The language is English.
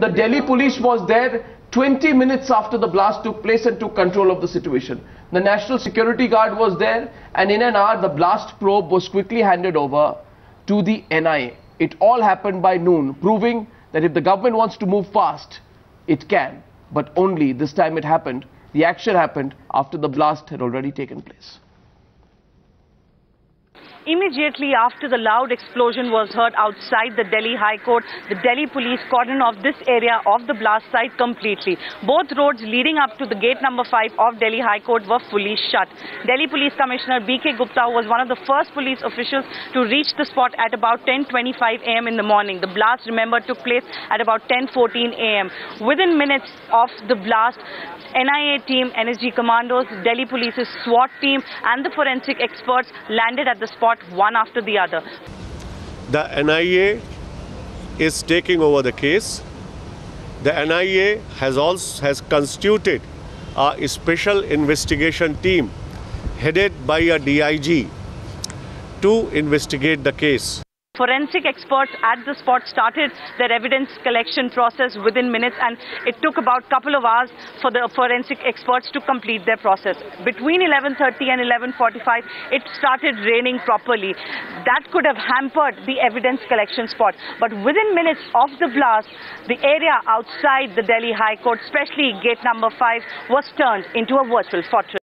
The Delhi police was there 20 minutes after the blast took place and took control of the situation. The National Security Guard was there, and in an hour the blast probe was quickly handed over to the NIA. It all happened by noon, proving that if the government wants to move fast, it can. But only this time it happened. The action happened after the blast had already taken place. Immediately after the loud explosion was heard outside the Delhi High Court, the Delhi police cordon off this area of the blast site completely. Both roads leading up to the gate number 5 of Delhi High Court were fully shut. Delhi Police Commissioner B.K. Gupta was one of the first police officials to reach the spot at about 10:25 a.m. in the morning. The blast, remember, took place at about 10:14 a.m. Within minutes of the blast, NIA team, NSG commandos, Delhi Police's SWAT team and the forensic experts landed at the spot one after the other. The NIA is taking over the case. The NIA has constituted a special investigation team headed by a DIG to investigate the case. Forensic experts at the spot started their evidence collection process within minutes, and it took about a couple of hours for the forensic experts to complete their process. Between 11:30 and 11:45, it started raining properly. That could have hampered the evidence collection spot. But within minutes of the blast, the area outside the Delhi High Court, especially gate number 5, was turned into a virtual fortress.